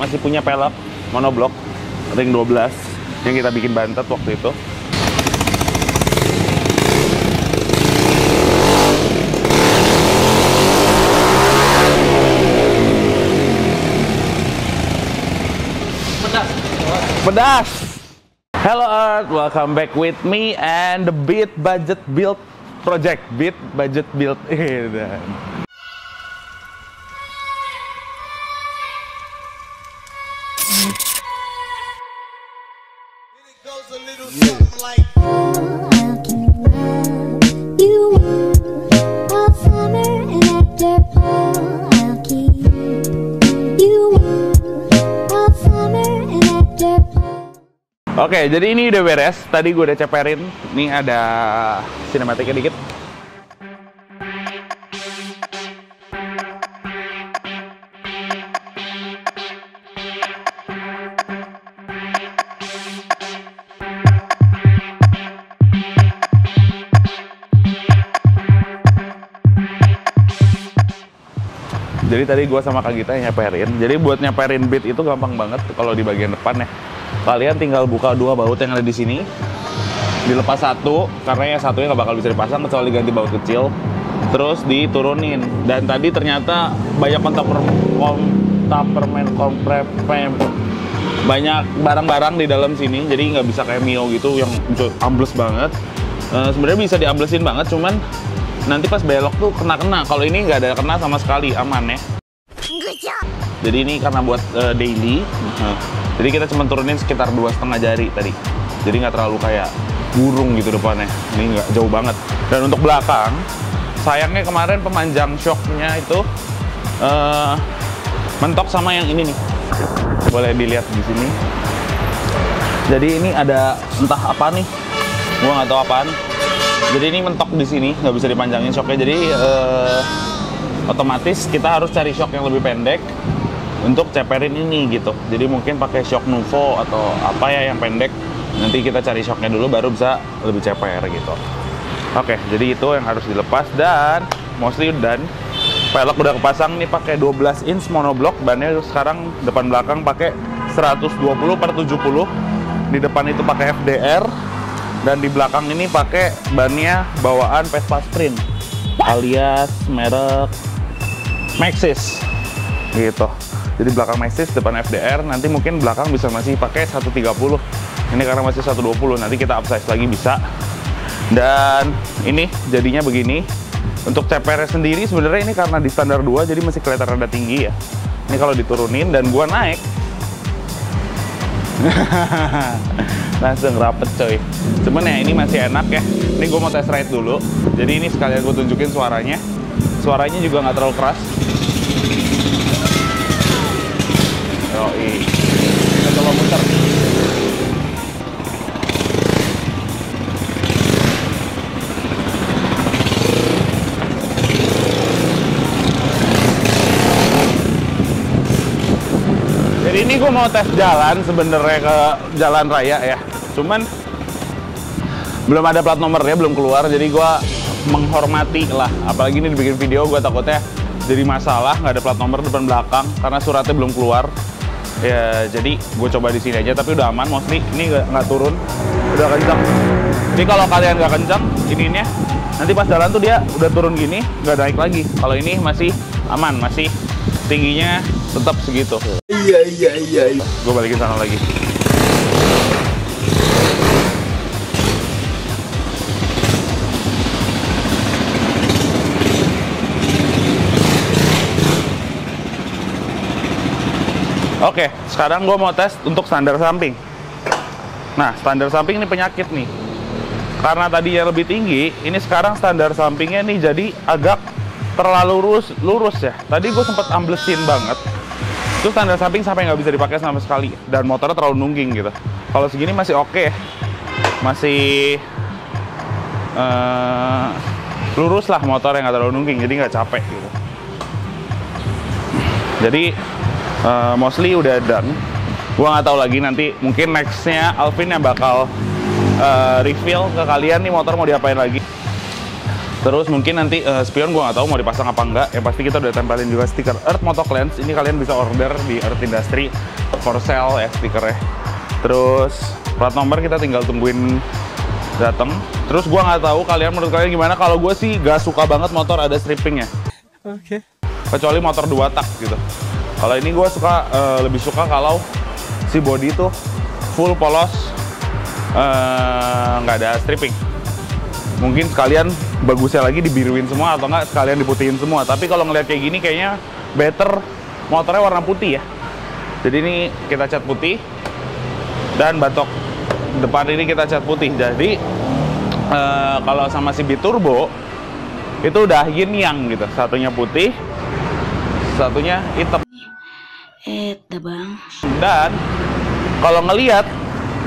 Masih punya pelek monoblock ring 12 yang kita bikin bantet waktu itu. Pedas. Pedas. Hello Earth, welcome back with me and the Beat Budget Build project. Beat Budget Build. Oke, jadi ini udah beres. Tadi gue udah ceperin. Ini ada sinematiknya dikit. Jadi tadi gue sama Kak Gita yang nyeperin. Jadi buat nyeperin beat itu gampang banget kalau di bagian depan ya. Kalian tinggal buka dua baut yang ada di sini, dilepas satu, karena yang satunya nggak bakal bisa dipasang kecuali ganti baut kecil, terus diturunin. Dan tadi ternyata banyak banyak barang-barang di dalam sini, jadi nggak bisa kayak Mio gitu yang ambles banget. Sebenarnya bisa diamblesin banget, cuman nanti pas belok tuh kena-kena. Kalau ini nggak ada kena sama sekali, aman ya. Jadi ini karena buat daily. Jadi kita cuma turunin sekitar 2,5 jari tadi. Jadi nggak terlalu kayak burung gitu depannya. Ini nggak jauh banget. Dan untuk belakang, sayangnya kemarin pemanjang shocknya itu mentok sama yang ini nih. Boleh dilihat di sini. Jadi ini ada entah apa nih. Gua nggak tahu apaan. Jadi ini mentok di sini, nggak bisa dipanjangin shocknya. Jadi otomatis kita harus cari shock yang lebih pendek untuk ceperin ini gitu. Jadi mungkin pakai shock Nuvo atau apa ya yang pendek. Nanti kita cari shocknya dulu baru bisa lebih ceper gitu. Oke, jadi itu yang harus dilepas dan mostly done. Pelek udah kepasang nih pakai 12 inch monoblock. Bannya sekarang depan belakang pakai 120/70. Di depan itu pakai FDR dan di belakang ini pakai bannya bawaan Vespa Print alias merek Maxxis gitu. Jadi belakang Maxxis, depan FDR, nanti mungkin belakang bisa masih pakai 130. Ini karena masih 120, nanti kita upsize lagi bisa. Dan ini jadinya begini. Untuk CPR sendiri sebenarnya ini karena di standar 2, jadi masih kelihatan rada tinggi ya. Ini kalau diturunin dan gua naik. Langsung rapet coy. Cuman ya ini masih enak ya. Ini gua mau test ride dulu. Jadi ini sekalian gua tunjukin suaranya. Suaranya juga nggak terlalu keras. Kita coba muter. Jadi ini gue mau tes jalan sebenarnya ke jalan raya ya. Cuman belum ada plat nomornya, belum keluar. Jadi gue menghormati lah. Apalagi ini dibikin video, gue takutnya jadi masalah nggak ada plat nomor depan belakang karena suratnya belum keluar. Ya, jadi gue coba di sini aja, tapi udah aman mostly. Ini nggak turun, udah kencang. Ini kalau kalian nggak kencang, ininya nanti pas jalan tuh dia udah turun gini, nggak naik lagi. Kalau ini masih aman, masih tingginya tetap segitu. Iya. Gue balikin sana lagi. Oke, sekarang gue mau tes untuk standar samping. Nah, standar samping ini penyakit nih. Karena tadinya lebih tinggi, ini sekarang standar sampingnya nih jadi agak terlalu lurus ya. Tadi gue sempet amblesin banget. Itu standar samping sampai nggak bisa dipakai sama sekali. Dan motornya terlalu nungging gitu. Kalau segini masih oke ya. Masih lurus lah motor yang nggak terlalu nungging, jadi nggak capek gitu. Jadi mostly udah done. Gua nggak tahu lagi nanti mungkin nextnya Alvin yang bakal reveal ke kalian nih motor mau diapain lagi. Terus mungkin nanti spion gua nggak tahu mau dipasang apa enggak. Yang pasti kita udah tempelin juga stiker Earth Motoclans. Ini kalian bisa order di Earth Industry for sale ya stikernya. Terus plat nomor kita tinggal tungguin datang. Terus gua nggak tahu kalian, menurut kalian gimana? Kalau gue sih gak suka banget motor ada strippingnya. Oke. Kecuali motor 2 tak gitu. Kalau ini gue suka, lebih suka kalau si body tuh full polos, nggak ada stripping. Mungkin sekalian bagusnya lagi dibiruin semua atau nggak sekalian diputihin semua. Tapi kalau ngeliat kayak gini kayaknya better motornya warna putih ya. Jadi ini kita cat putih dan batok depan ini kita cat putih. Jadi kalau sama si Biturbo itu udah yin yang gitu, satunya putih, satunya hitam. Bang. Dan kalau ngelihat,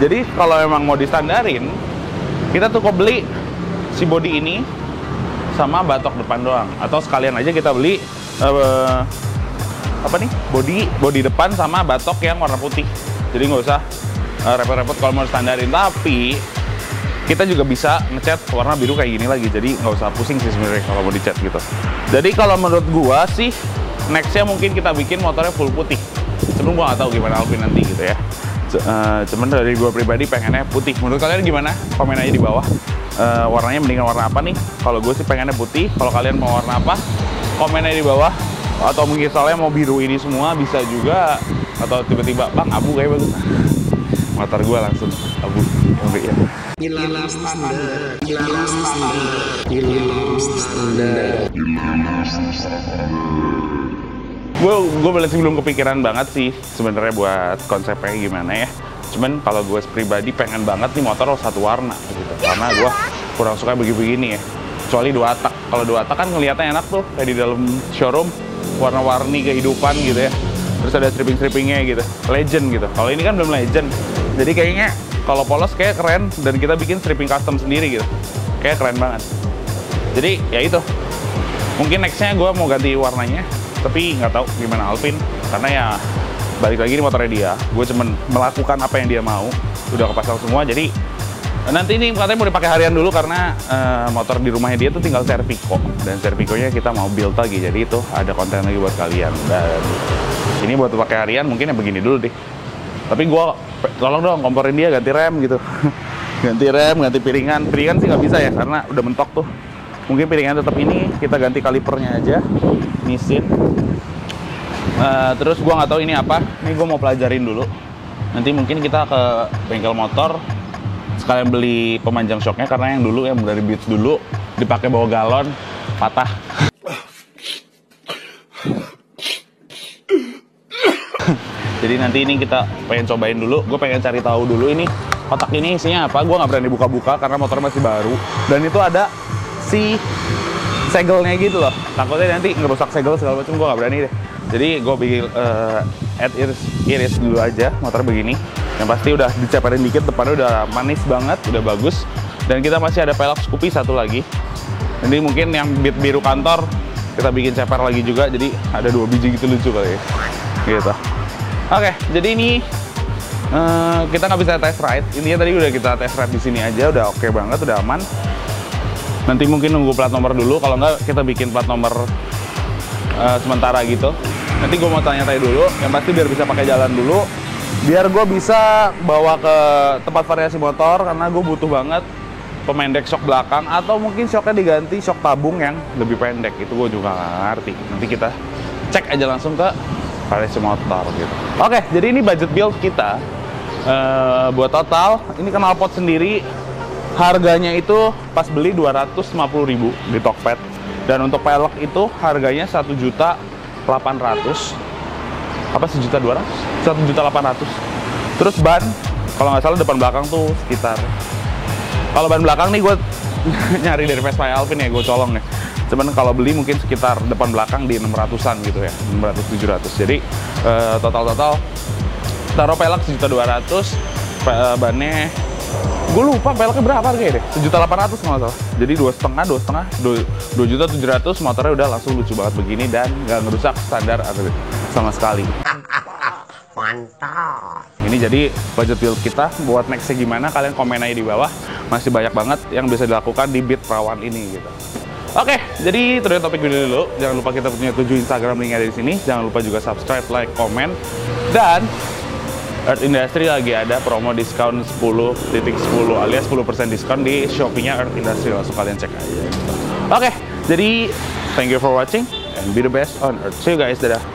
jadi kalau emang mau distandarin, kita tuh kok beli si body ini sama batok depan doang, atau sekalian aja kita beli apa nih, body depan sama batok yang warna putih. Jadi nggak usah repot-repot kalau mau standarin. Tapi kita juga bisa ngecat warna biru kayak gini lagi, jadi nggak usah pusing sih sebenarnya kalau mau dicat gitu. Jadi kalau menurut gua sih nextnya mungkin kita bikin motornya full putih. Sebelum gua nggak tahu gimana Alvin nanti gitu ya. Cuman dari gua pribadi pengennya putih. Menurut kalian gimana? Komen aja di bawah. Warnanya mendingan warna apa nih? Kalau gue sih pengennya putih. Kalau kalian mau warna apa? Komen aja di bawah. Atau mungkin soalnya mau biru ini semua bisa juga. Atau tiba-tiba bang abu kayak bagus. Motor gue langsung abu. Ya. Gue masih belum kepikiran banget sih sebenarnya buat konsepnya gimana ya. Cuman kalau gue pribadi pengen banget nih motor satu warna gitu. Karena gue kurang suka begini-begini ya. Kecuali 2 tak. Kalau 2 tak kan ngeliatnya enak tuh kayak di dalam showroom, warna-warni kehidupan gitu ya. Terus ada stripping-strippingnya gitu, legend gitu. Kalau ini kan belum legend. Jadi kayaknya kalau polos kayak keren, dan kita bikin stripping custom sendiri gitu. Kayak keren banget. Jadi ya itu. Mungkin nextnya gue mau ganti warnanya, tapi nggak tahu gimana Alvin, karena ya balik lagi ini motornya dia. Gue cuman melakukan apa yang dia mau, udah kepasang semua. Jadi nanti ini katanya mau dipakai harian dulu karena motor di rumahnya dia tuh tinggal Serpico, dan Serpiconya kita mau build lagi. Jadi itu ada konten lagi buat kalian, dan ini buat pakai harian mungkin yang begini dulu deh. Tapi gue tolong dong komporin dia ganti rem gitu. Ganti rem, ganti piringan. Piringan sih nggak bisa ya karena udah mentok tuh. Mungkin piringan tetap ini, kita ganti kalipernya aja, nisin. Terus gua nggak tahu ini apa, ini gua mau pelajarin dulu. Nanti mungkin kita ke bengkel motor, sekalian beli pemanjang shocknya karena yang dulu yang dari Beats dulu dipakai bawa galon, patah. Jadi nanti ini kita pengen cobain dulu, gue pengen cari tahu dulu ini kotak ini isinya apa. Gua nggak berani buka-buka karena motor masih baru, dan itu ada si segelnya gitu loh, takutnya nanti ngerusak segel segala macam, gue gak berani deh. Jadi gue bikin iris dulu aja motor begini. Yang pasti udah dicepetin dikit, depannya udah manis banget, udah bagus. Dan kita masih ada pelak Scoopy satu lagi, jadi mungkin yang bit biru kantor kita bikin ceper lagi juga, jadi ada 2 biji gitu, lucu kali ya gitu. Oke, jadi ini kita nggak bisa test ride, intinya tadi udah kita test ride di sini aja, udah oke banget, udah aman. Nanti mungkin nunggu plat nomor dulu, kalau nggak kita bikin plat nomor sementara gitu. Nanti gue mau tanya-tanya dulu, yang pasti biar bisa pakai jalan dulu, biar gue bisa bawa ke tempat variasi motor, karena gue butuh banget pemendek shock belakang, atau mungkin shocknya diganti shock tabung yang lebih pendek, itu gue juga nggak ngerti. Nanti kita cek aja langsung ke variasi motor gitu. Oke, jadi ini budget build kita buat total, ini knalpot sendiri. Harganya itu pas beli 250.000 di Tokped, dan untuk pelek itu harganya 1.800.000, apa 1.200.000, 1.800.000. Terus ban, kalau nggak salah depan belakang tuh sekitar, kalau ban belakang nih gue nyari dari Vespa Alpine ya, gue colong nih. Cuman kalau beli mungkin sekitar depan belakang di 600-an gitu ya, 600-700. Jadi total taruh pelek 1.200.000, bannya gue lupa peleknya berapa harganya deh, 1.800.000 nggak salah. Jadi 2,5, 2,700.000. Motornya udah langsung lucu banget begini dan nggak ngerusak standar sama sekali. Mantap. Ini jadi budget build kita buat nextnya gimana, kalian komen aja di bawah. Masih banyak banget yang bisa dilakukan di Beat Perawan ini gitu. Oke, jadi itu dari topik video dulu. Jangan lupa kita punya 7 Instagram link ada di sini. Jangan lupa juga subscribe, like, komen. Dan Earth Industry lagi ada promo diskon 10.10 alias 10% diskon di Shopee-nya Earth Industry. Langsung kalian cek aja. Oke, jadi thank you for watching and be the best on Earth. See you guys, dadah.